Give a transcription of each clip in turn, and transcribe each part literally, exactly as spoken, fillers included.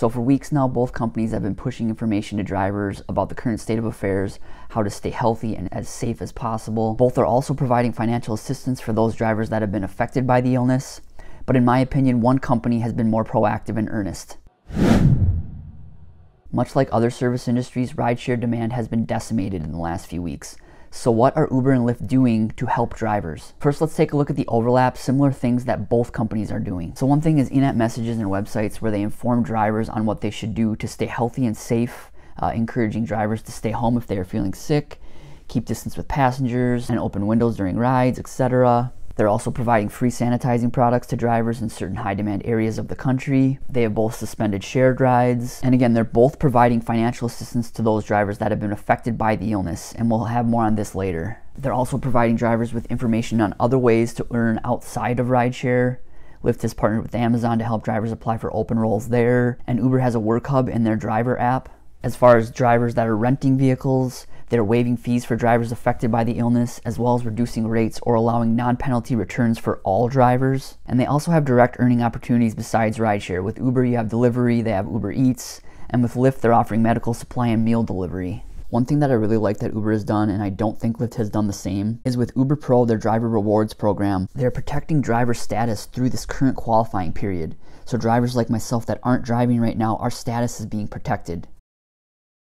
So for weeks now, both companies have been pushing information to drivers about the current state of affairs, how to stay healthy and as safe as possible. Both are also providing financial assistance for those drivers that have been affected by the illness. But in my opinion, one company has been more proactive and earnest. Much like other service industries, rideshare demand has been decimated in the last few weeks. So what are Uber and Lyft doing to help drivers? First, let's take a look at the overlap, similar things that both companies are doing. So one thing is in-app messages and websites where they inform drivers on what they should do to stay healthy and safe, uh, encouraging drivers to stay home if they are feeling sick, keep distance with passengers, and open windows during rides, et cetera. They're also providing free sanitizing products to drivers in certain high-demand areas of the country. They have both suspended shared rides. And again, they're both providing financial assistance to those drivers that have been affected by the illness, and we'll have more on this later. They're also providing drivers with information on other ways to earn outside of rideshare. Lyft has partnered with Amazon to help drivers apply for open roles there, and Uber has a work hub in their driver app. As far as drivers that are renting vehicles, they're waiving fees for drivers affected by the illness, as well as reducing rates or allowing non-penalty returns for all drivers. And they also have direct earning opportunities besides rideshare. With Uber, you have delivery, they have Uber Eats, and with Lyft, they're offering medical supply and meal delivery. One thing that I really like that Uber has done, and I don't think Lyft has done the same, is with Uber Pro, their driver rewards program, they're protecting driver status through this current qualifying period. So drivers like myself that aren't driving right now, our status is being protected.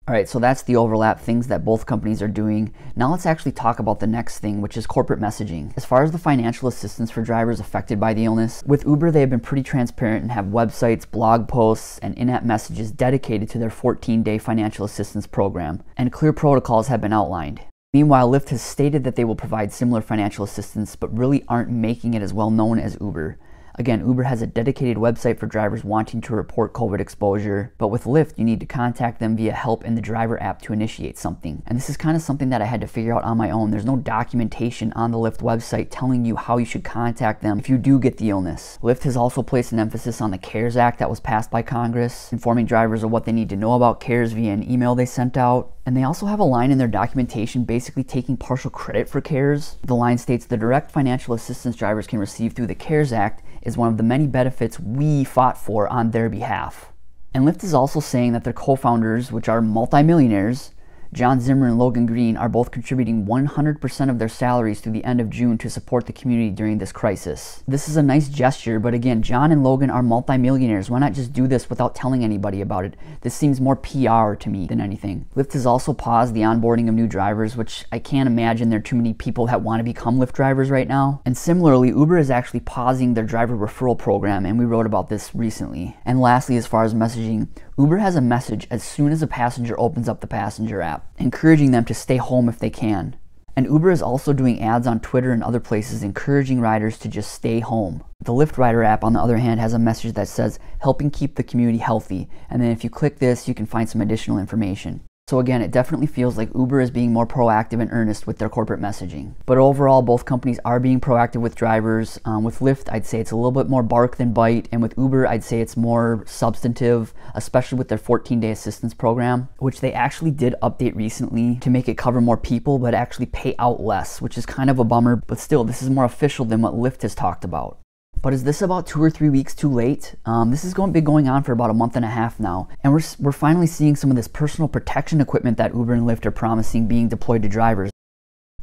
All right, so that's the overlap, things that both companies are doing. Now let's actually talk about the next thing, which is corporate messaging. As far as the financial assistance for drivers affected by the illness, with Uber, they have been pretty transparent and have websites, blog posts, and in-app messages dedicated to their fourteen day financial assistance program, and clear protocols have been outlined. Meanwhile, Lyft has stated that they will provide similar financial assistance, but really aren't making it as well known as Uber. Again, Uber has a dedicated website for drivers wanting to report COVID exposure, but with Lyft, you need to contact them via help in the driver app to initiate something. And this is kind of something that I had to figure out on my own. There's no documentation on the Lyft website telling you how you should contact them if you do get the illness. Lyft has also placed an emphasis on the CARES Act that was passed by Congress, informing drivers of what they need to know about CARES via an email they sent out. And they also have a line in their documentation basically taking partial credit for CARES. The line states the direct financial assistance drivers can receive through the CARES Act is one of the many benefits we fought for on their behalf. And Lyft is also saying that their co-founders, which are multimillionaires, John Zimmer and Logan Green, are both contributing one hundred percent of their salaries through the end of June to support the community during this crisis. This is a nice gesture, but again, John and Logan are multimillionaires. Why not just do this without telling anybody about it? This seems more P R to me than anything. Lyft has also paused the onboarding of new drivers, which I can't imagine there are too many people that want to become Lyft drivers right now. And similarly, Uber is actually pausing their driver referral program, and we wrote about this recently. And lastly, as far as messaging, Uber has a message as soon as a passenger opens up the passenger app, encouraging them to stay home if they can. And Uber is also doing ads on Twitter and other places encouraging riders to just stay home. The Lyft rider app, on the other hand, has a message that says, helping keep the community healthy. And then if you click this, you can find some additional information. So again, it definitely feels like Uber is being more proactive and earnest with their corporate messaging. But overall, both companies are being proactive with drivers. Um, with Lyft, I'd say it's a little bit more bark than bite. And with Uber, I'd say it's more substantive, especially with their fourteen day assistance program, which they actually did update recently to make it cover more people, but actually pay out less, which is kind of a bummer. But still, this is more official than what Lyft has talked about. But is this about two or three weeks too late? Um, this is going to be going on for about a month and a half now. And we're, we're finally seeing some of this personal protection equipment that Uber and Lyft are promising being deployed to drivers.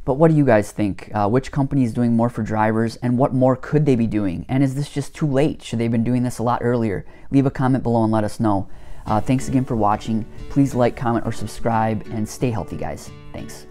But what do you guys think? Uh, which company is doing more for drivers, and what more could they be doing? And is this just too late? Should they have been doing this a lot earlier? Leave a comment below and let us know. Uh, thanks again for watching. Please like, comment, or subscribe, and stay healthy, guys. Thanks.